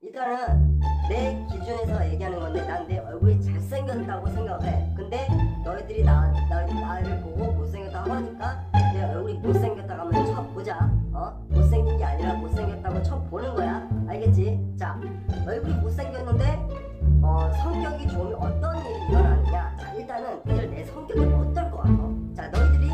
이거는 내 기준에서 얘기하는 건데, 난 내 얼굴이 잘생겼다고 생각해. 근데 너희들이 나를 보고 못생겼다고 하니까 내 얼굴이 못생겼다고 하면 참 보자. 못생긴 게 아니라 못생겼다고 처음 보는 거야. 알겠지? 자, 얼굴이 못생겼는데 성격이 좋으면 어떤 일이 일어나느냐. 자, 일단은 내 성격이 어떨 것 같아. 자, 너희들이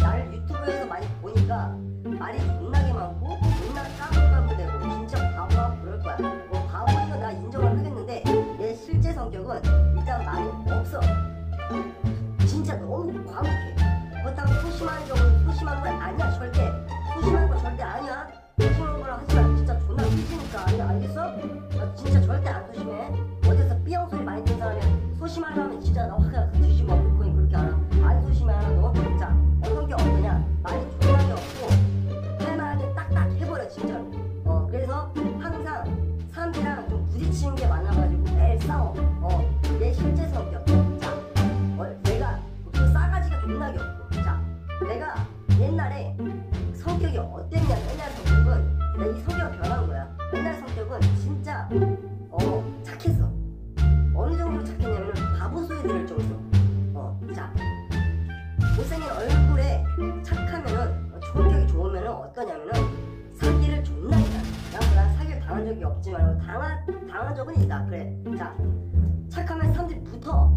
나를 유튜브에서 많이 보니까 말이 겁나게 많고 겁나 까불까불 되고 진짜 바보가 그럴 거야. 뭐 바보인 건 나 인정을 하겠는데, 내 실제 성격은 일단 말이 없어. 진짜 너무 과묵해. 그렇다고 소심한 적은 소심한 건 아니야. 절대 소심한 거 절대 아니야. 소심한 거라 하지 말고 진짜 존나 미치니까. 알겠어? 나 진짜 절대 안 소심해. 어디서 삐용 소리 많이 듣는 사람이 소심하려면 진짜 나 화가 그 뒤집어 놓고 그렇게 알아. 안 소심해 하나 너. 자, 어떤 게 없느냐. 많이 조용한 게 없고 할만하게 딱딱 해버려 진짜로. 그래서 항상 사람들이랑 좀 부딪히는 게 많아가지고 매일 싸워. 내 실제 성격. 자, 내가 그 싸가지가 존나게 없고. 자, 내가 옛날에 성격이 어땠냐. 옛날 성격은 이 성격이 변한 거야. 옛날 성격은 진짜 착했어. 어느 정도로 착했냐면 바보 소리들을 좀 써. 자, 못생긴 얼굴에 착하면은 성격이 좋으면은 어떠냐면은 사기를 존나게 당해. 난 사기를 당한 적이 없지만 당한 적은 있다. 그래. 자, 착하면 사람들이 붙어.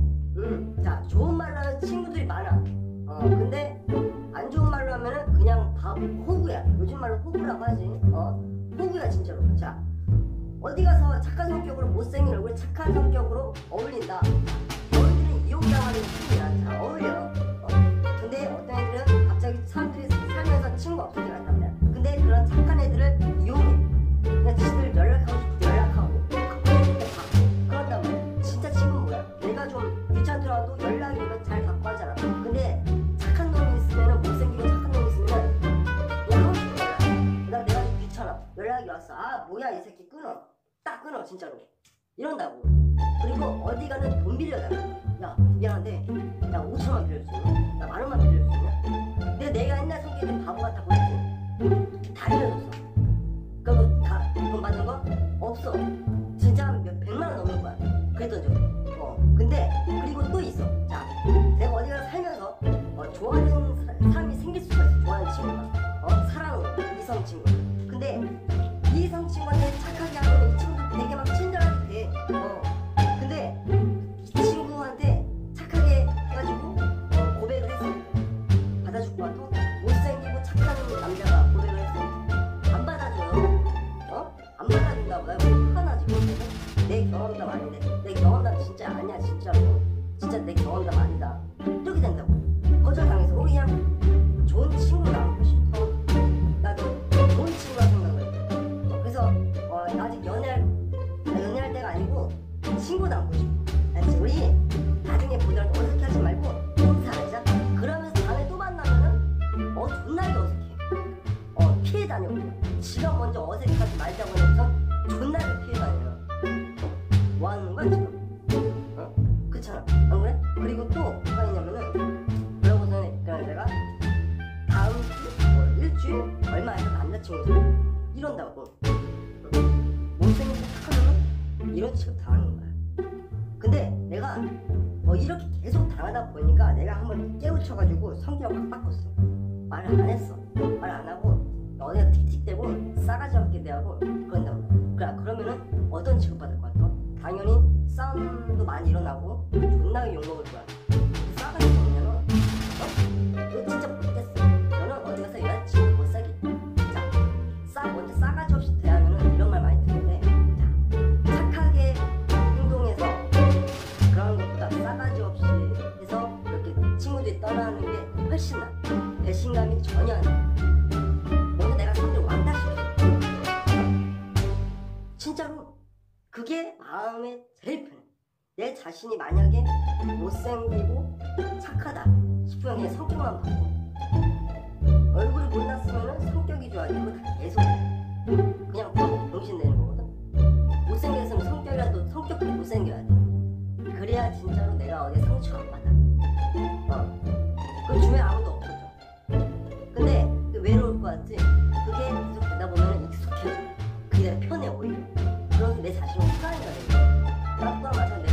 자, 좋은 말로 하면 친구들이 많아. 근데 안 좋은 말로 하면은 그냥 바보 호구야. 요즘 말로 호구라고 하지. 호구야 진짜로. 자, 어디 가서 착한 성격으로 못생긴 얼굴에 착한 성격으로 어울린다. 너희들은 이용당하는 느낌이야. 자, 어울려. 근데 어떤 애들은 갑자기 사람들이 살면서 친구가 없을 때 같단 말이야. 근데 그런 착한 애들을 이용해. 그냥 지들 연락하고 싶어 연락하고 그때 받고 그런단 말이야. 진짜 친구는 뭐야? 내가 좀 귀찮더라도 연락이 오면 잘 받고 하잖아. 근데 착한 놈이 있으면 못생기고 착한 놈이 있으면 그냥 하고 싶은 거야. 그러니까 내가 좀 귀찮아. 연락이 왔어. 아 뭐야 이 새끼 끊어. 딱 끊어 진짜로. 이런다고. 그리고 어디 가는 돈 빌려달라. 야 미안한데 나 5,000원 빌려줄 수 있냐? 나 만원만 빌려줄 수 있냐? 근데 내가 옛날 성격이 바보 같다고 했지. 다 빌려줬어. 그럼 다 돈 받은 거? 없어. 진짜 몇 백만원 넘는 거야. 그랬던 적이. 근데 그리고 또 있어. 자, 내가 어디 가서 살면서 좋아하는 사람이 생길 수가 있어. 좋아하는 친구가 사랑하는 이성 친구. 근데 이 이성 친구한테 착하게 하면 이 친구도 되게 막 친절하게 돼. 자신이 만약에 못생기고 착하다 싶으면 그냥 성격만 바꿔. 얼굴이 못났으면 성격이 좋아지고 다 계속해. 그냥 바로 정신 내는 거거든. 못생겼으면 성격이라도 성격도 못생겨야 돼. 그래야 진짜로 내가 어디 상처 안 받아. 그 주변에 아무도 없어져. 근데 외로울 것 같지? 그게 계속 되다 보면 익숙해져. 그게 편해 오히려. 그래서 내 자신을 사랑해야 돼요. 나도 마찬가지.